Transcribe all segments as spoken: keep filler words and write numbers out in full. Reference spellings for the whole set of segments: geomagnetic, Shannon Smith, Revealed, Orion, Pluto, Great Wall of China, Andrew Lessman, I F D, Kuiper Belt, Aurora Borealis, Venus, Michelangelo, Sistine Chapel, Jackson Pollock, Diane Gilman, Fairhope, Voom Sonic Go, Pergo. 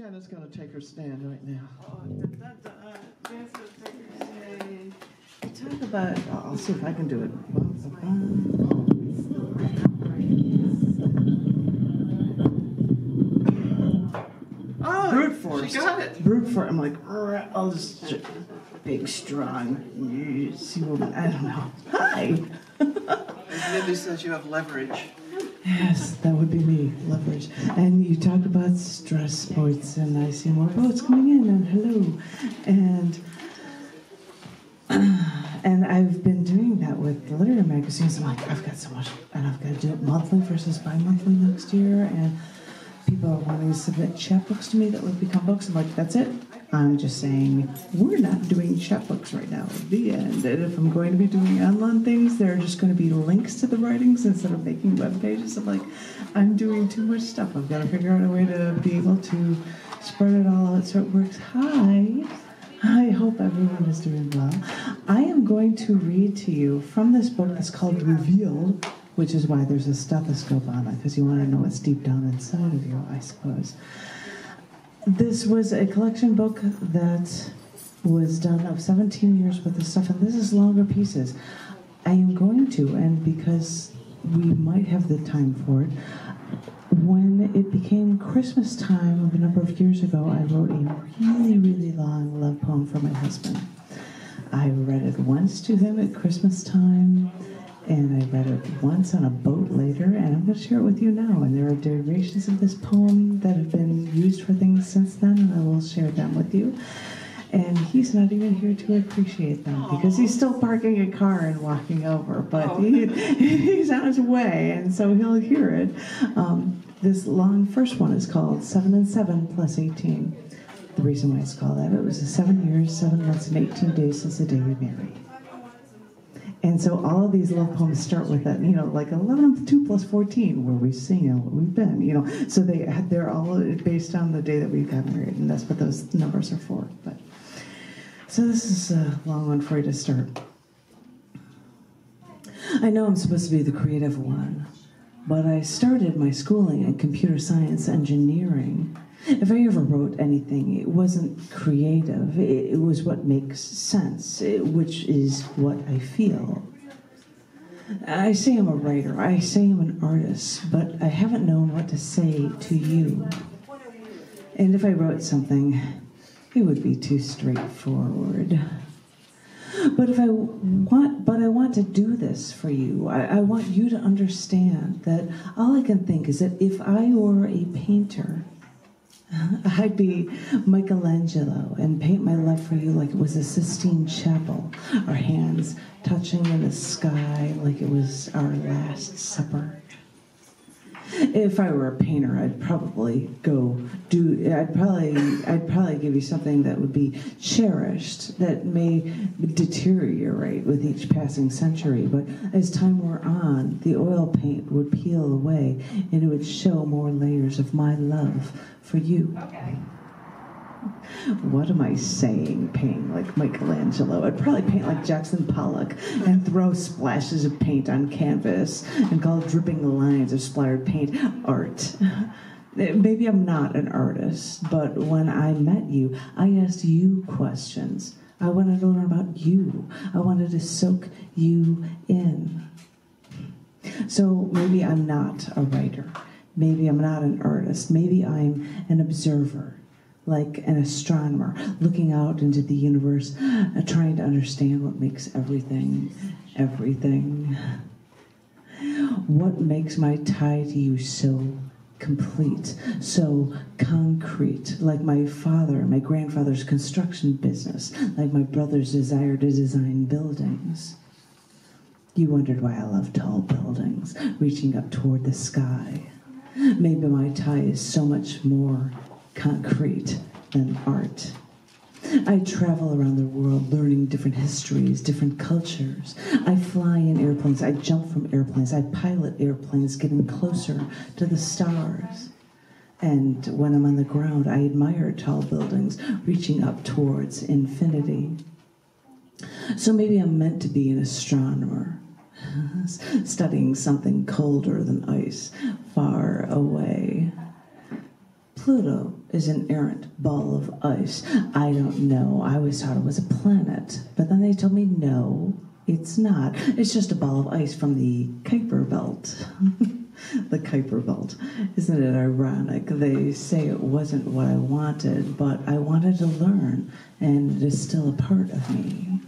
Jenna's going to take her stand right now. Oh, da, da, da. Jenna's going to take her stand. Talk about, oh, I'll see if I can do it. Oh, brute force. She got it. Brute force. I'm like, I'll just big, strong, see woman. I don't know. Hi. Libby says you have leverage. Yes, that would be me, leverage. And you talked about stress points, and I see more boats coming in, and hello. And and I've been doing that with the literary magazines. I'm like, I've got so much, and I've got to do it monthly versus bi-monthly next year, and people are wanting to submit chapbooks to me that would become books. I'm like, that's it. I'm just saying, we're not doing chapbooks right now. The end. And if I'm going to be doing online things, there are just going to be links to the writings instead of making web pages. I'm like, I'm doing too much stuff. I've got to figure out a way to be able to spread it all out so it works. Hi. I hope everyone is doing well. I am going to read to you from this book that's called Revealed, which is why there's a stethoscope on it, because you want to know what's deep down inside of you, I suppose. This was a collection book that was done of seventeen years worth of stuff, and this is longer pieces. I am going to, and because we might have the time for it, when it became Christmas time of a number of years ago, I wrote a really, really long love poem for my husband. I read it once to him at Christmas time, and I read it once on a boat later, and I'm going to share it with you now. And there are derivations of this poem that have been used for things since then, and I will share them with you. And he's not even here to appreciate them, because he's still parking a car and walking over, but he, he's on his way, and so he'll hear it. Um, this long first one is called seven and seven plus eighteen. The reason why it's called that, it was seven years, seven months, and eighteen days since the day we married. And so all of these love poems start with that, you know, like eleven, two plus fourteen, where we sing and what we've been, you know. So they, they're all based on the day that we got married, and that's what those numbers are for. But so this is a long one for you to start. I know I'm supposed to be the creative one, but I started my schooling in computer science engineering. If I ever wrote anything, it wasn't creative. It, it was what makes sense, it, which is what I feel. I say I'm a writer, I say I'm an artist, but I haven't known what to say to you. And if I wrote something, it would be too straightforward. But if I want, but I want to do this for you. I, I want you to understand that all I can think is that if I were a painter, I'd be Michelangelo and paint my love for you like it was the Sistine Chapel, our hands touching in the sky like it was our last supper. If I were a painter, I'd probably go do, I'd probably, I'd probably give you something that would be cherished, that may deteriorate with each passing century, but as time wore on, the oil paint would peel away and it would show more layers of my love for you. Okay. What am I saying, paint like Michelangelo? I'd probably paint like Jackson Pollock and throw splashes of paint on canvas and call dripping lines of splattered paint art. Maybe I'm not an artist, but when I met you, I asked you questions. I wanted to learn about you. I wanted to soak you in. So maybe I'm not a writer. Maybe I'm not an artist. Maybe I'm an observer, like an astronomer, looking out into the universe, uh, trying to understand what makes everything, everything. What makes my tie to you so complete, so concrete, like my father, my grandfather's construction business, like my brother's desire to design buildings. You wondered why I love tall buildings, reaching up toward the sky. Maybe my tie is so much more concrete than art. I travel around the world learning different histories, different cultures. I fly in airplanes, I jump from airplanes, I pilot airplanes, getting closer to the stars. And when I'm on the ground, I admire tall buildings reaching up towards infinity. So maybe I'm meant to be an astronomer, studying something colder than ice, far away. Pluto is an errant ball of ice. I don't know. I always thought it was a planet. But then they told me, no, it's not. It's just a ball of ice from the Kuiper Belt. The Kuiper Belt. Isn't it ironic? They say it wasn't what I wanted, but I wanted to learn, and it is still a part of me.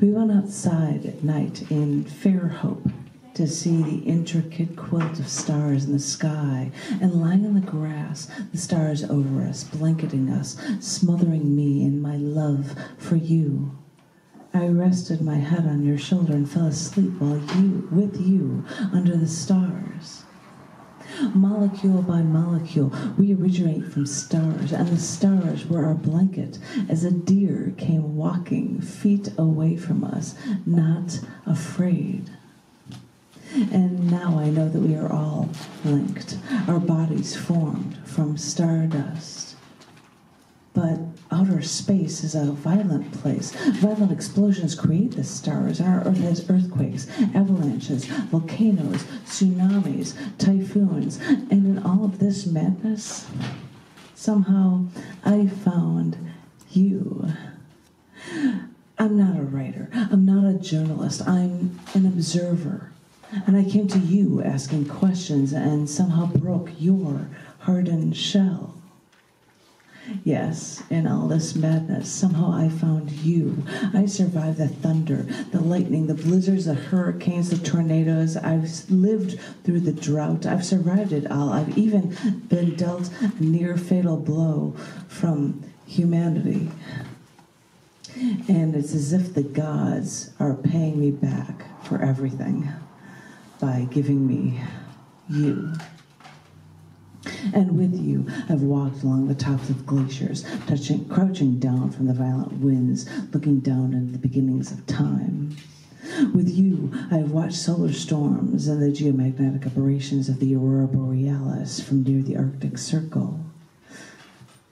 We went outside at night in Fairhope to see the intricate quilt of stars in the sky, and lying on the grass, the stars over us, blanketing us, smothering me in my love for you. I rested my head on your shoulder and fell asleep while you, with you, under the stars. Molecule by molecule, we originate from stars, and the stars were our blanket as a deer came walking feet away from us, not afraid. And now I know that we are all linked, our bodies formed from stardust. But outer space is a violent place. Violent explosions create the stars, and our Earth has earthquakes, avalanches, volcanoes, tsunamis, typhoons, and in all of this madness, somehow I found you. I'm not a writer, I'm not a journalist, I'm an observer. And I came to you asking questions and somehow broke your hardened shell. Yes, in all this madness, somehow I found you. I survived the thunder, the lightning, the blizzards, the hurricanes, the tornadoes. I've lived through the drought. I've survived it all. I've even been dealt a near-fatal blow from humanity. And it's as if the gods are paying me back for everything, by giving me you. And with you, I've walked along the tops of glaciers, touching, crouching down from the violent winds, looking down into the beginnings of time. With you, I've watched solar storms and the geomagnetic operations of the Aurora Borealis from near the Arctic Circle.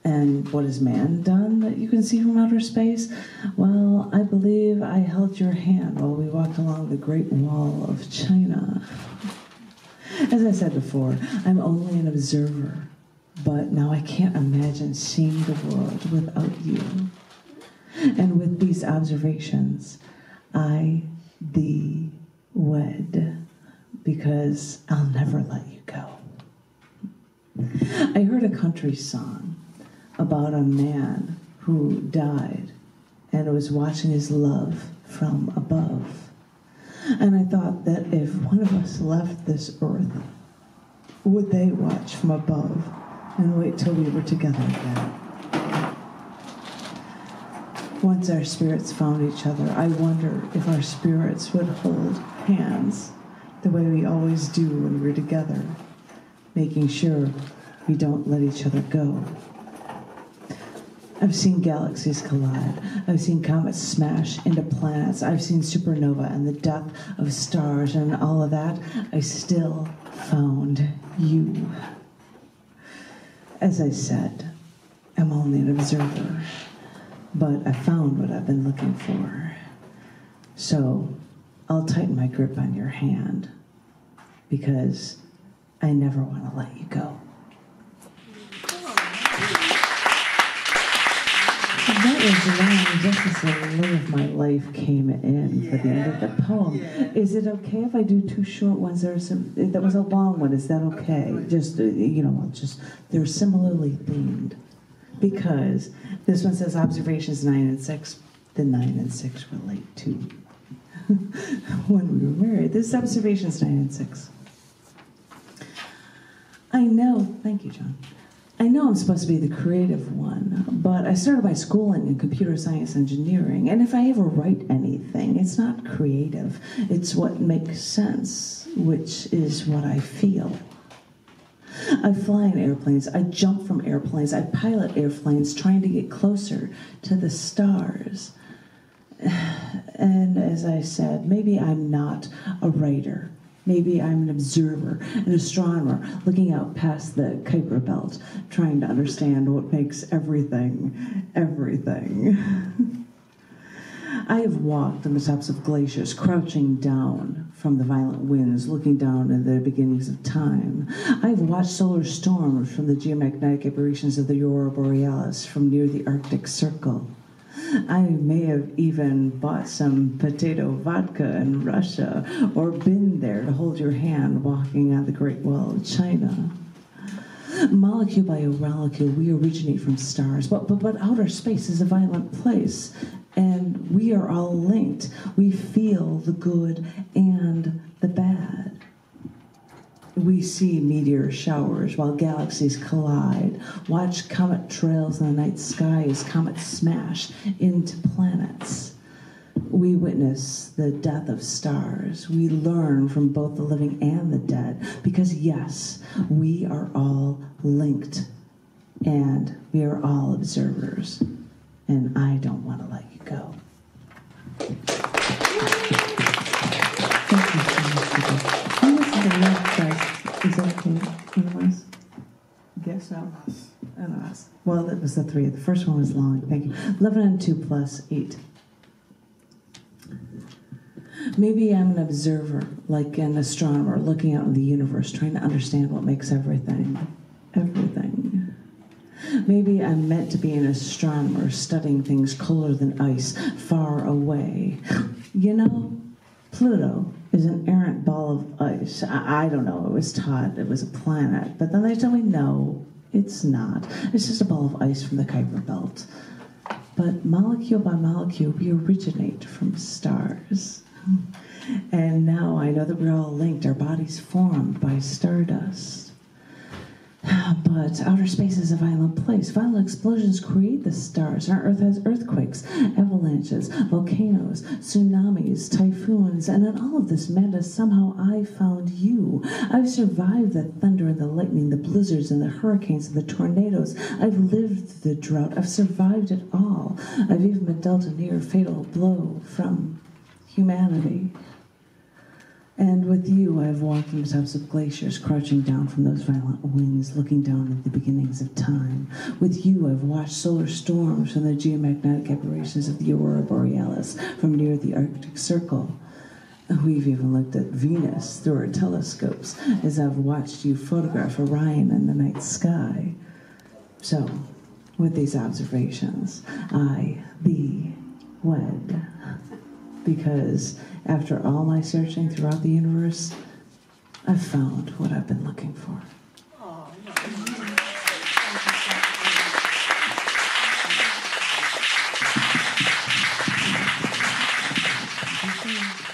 And what has man done that you can see from outer space? Well, I believe I held your hand while we walked along the Great Wall of China. As I said before, I'm only an observer, but now I can't imagine seeing the world without you. And with these observations, I thee wed, because I'll never let you go. I heard a country song about a man who died and was watching his love from above. And I thought that if one of us left this earth, would they watch from above and wait till we were together again? Once our spirits found each other, I wonder if our spirits would hold hands the way we always do when we're together, making sure we don't let each other go. I've seen galaxies collide. I've seen comets smash into planets. I've seen supernova and the death of stars, and all of that, I still found you. As I said, I'm only an observer, but I found what I've been looking for. So I'll tighten my grip on your hand, because I never want to let you go. That was when just as the love of my life came in yeah. for the end of the poem. Yeah. Is it okay if I do two short ones? There's some, that was a long one. Is that okay? Just, you know, just they're similarly themed. Because this one says observations nine and six. The nine and six relate to when we were married. This is observations nine and six. I know. Thank you, John. I know I'm supposed to be the creative one, but I started my schooling in computer science engineering, and if I ever write anything, it's not creative. It's what makes sense, which is what I feel. I fly in airplanes, I jump from airplanes, I pilot airplanes trying to get closer to the stars. And as I said, maybe I'm not a writer. Maybe I'm an observer, an astronomer, looking out past the Kuiper Belt, trying to understand what makes everything, everything. I have walked on the tops of glaciers, crouching down from the violent winds, looking down at the beginnings of time. I have watched solar storms from the geomagnetic aberrations of the Aurora Borealis from near the Arctic Circle. I may have even bought some potato vodka in Russia or been there to hold your hand walking on the Great Wall of China. Molecule by molecule, we originate from stars, but, but, but outer space is a violent place, and we are all linked. We feel the good and the bad. We see meteor showers while galaxies collide, watch comet trails in the night sky as comets smash into planets. We witness the death of stars. We learn from both the living and the dead, because yes, we are all linked, and we are all observers, and I don't want to let you go. Thank you so much. Can you listen to the left side? Is that okay? Otherwise? Guess so. And us. Well, that was the three. The first one was long. Thank you. eleven and two plus eight. Maybe I'm an observer, like an astronomer, looking out in the universe, trying to understand what makes everything, everything. Maybe I'm meant to be an astronomer, studying things colder than ice, far away. You know, Pluto is an errant ball of ice. I, I don't know, it was taught it was a planet, but then they tell me, no, it's not. It's just a ball of ice from the Kuiper Belt. But molecule by molecule, we originate from stars. And now I know that we're all linked, our bodies formed by stardust. But outer space is a violent place. Violent explosions create the stars. Our Earth has earthquakes, avalanches, volcanoes, tsunamis, typhoons, and in all of this madness, somehow I found you. I've survived the thunder and the lightning, the blizzards and the hurricanes and the tornadoes. I've lived the drought. I've survived it all. I've even been dealt a near-fatal blow from humanity. And with you, I've walked on the tops of glaciers, crouching down from those violent winds, looking down at the beginnings of time. With you, I've watched solar storms from the geomagnetic aberrations of the Aurora Borealis from near the Arctic Circle. We've even looked at Venus through our telescopes as I've watched you photograph Orion in the night sky. So, with these observations, I be wed. Because after all my searching throughout the universe, I've found what I've been looking for. Oh, no. Thank you.